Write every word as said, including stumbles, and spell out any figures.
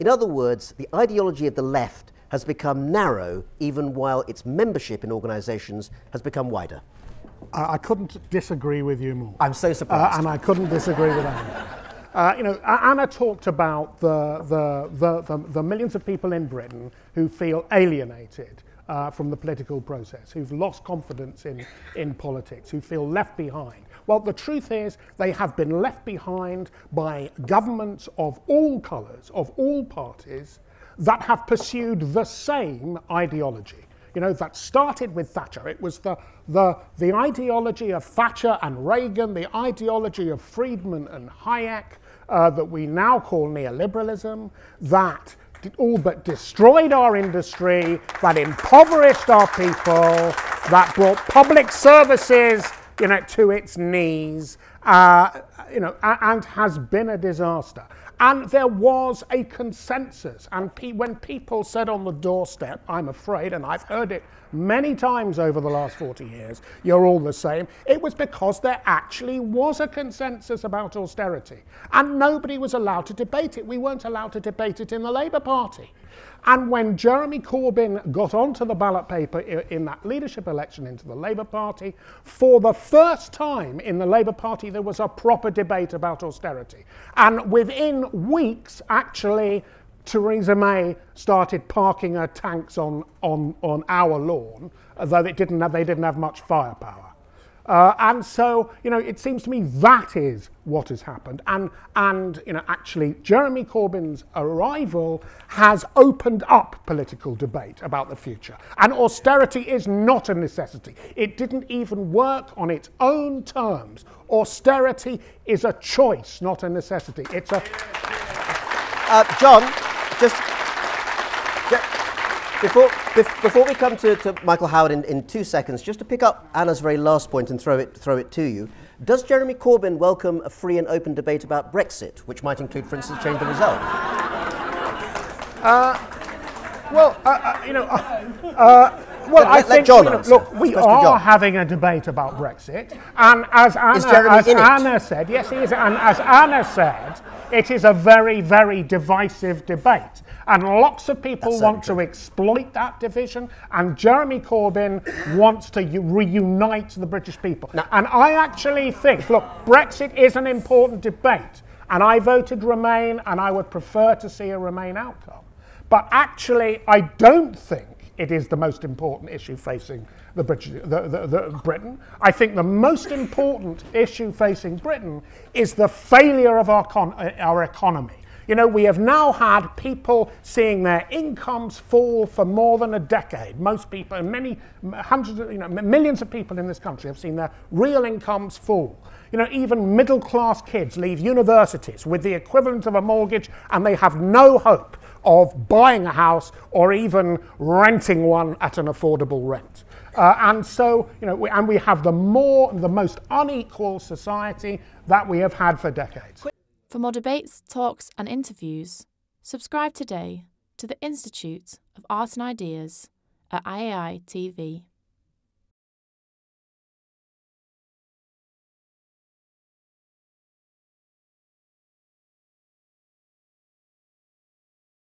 In other words, the ideology of the left has become narrow even while its membership in organisations has become wider. I, I couldn't disagree with you more. I'm so surprised. Uh, and I couldn't disagree with Anna. Uh, you know, Anna talked about the, the, the, the, the millions of people in Britain who feel alienated uh, from the political process, who've lost confidence in, in politics, who feel left behind. Well, the truth is they have been left behind by governments of all colours, of all parties, that have pursued the same ideology. You know, that started with Thatcher. It was the, the, the ideology of Thatcher and Reagan, the ideology of Friedman and Hayek, uh, that we now call neoliberalism, that all but destroyed our industry, that impoverished our people, that brought public services, you know, to its knees, uh, you know, and has been a disaster. And there was a consensus, and pe when people said on the doorstep, I'm afraid, and I've heard it many times over the last forty years, you're all the same, it was because there actually was a consensus about austerity, and nobody was allowed to debate it. We weren't allowed to debate it in the Labour Party. And when Jeremy Corbyn got onto the ballot paper in that leadership election into the Labour Party, for the first time in the Labour Party there was a proper debate about austerity. And within weeks, actually, Theresa May started parking her tanks on, on, on our lawn, though it didn't have, they didn't have much firepower. Uh, and so, you know, it seems to me that is what has happened. And, and you know, actually, Jeremy Corbyn's arrival has opened up political debate about the future. And austerity is not a necessity. It didn't even work on its own terms. Austerity is a choice, not a necessity. It's a... Uh, John, just... Yeah. Before, before we come to, to Michael Howard in, in two seconds, just to pick up Anna's very last point and throw it, throw it to you, does Jeremy Corbyn welcome a free and open debate about Brexit, which might include, for instance, change the result? Uh, well, uh, uh, you know, uh, uh, well, I think, you know, look, we are having a debate about Brexit, and as Anna, as Anna said, yes, he is, and as Anna said, it is a very, very divisive debate. And lots of people That's want to exploit that division, and Jeremy Corbyn wants to reunite the British people. Now, and I actually think, look, Brexit is an important debate, and I voted Remain, and I would prefer to see a Remain outcome. But actually, I don't think it is the most important issue facing the British, the, the, the Britain. I think the most important issue facing Britain is the failure of our, con our economy. You know, we have now had people seeing their incomes fall for more than a decade. Most people, many hundreds, of, you know, millions of people in this country have seen their real incomes fall. You know, even middle-class kids leave universities with the equivalent of a mortgage, and they have no hope of buying a house or even renting one at an affordable rent. Uh, and so, you know, we, and we have the more, the most unequal society that we have had for decades. For more debates, talks and interviews, subscribe today to the Institute of Art and Ideas at I A I T V.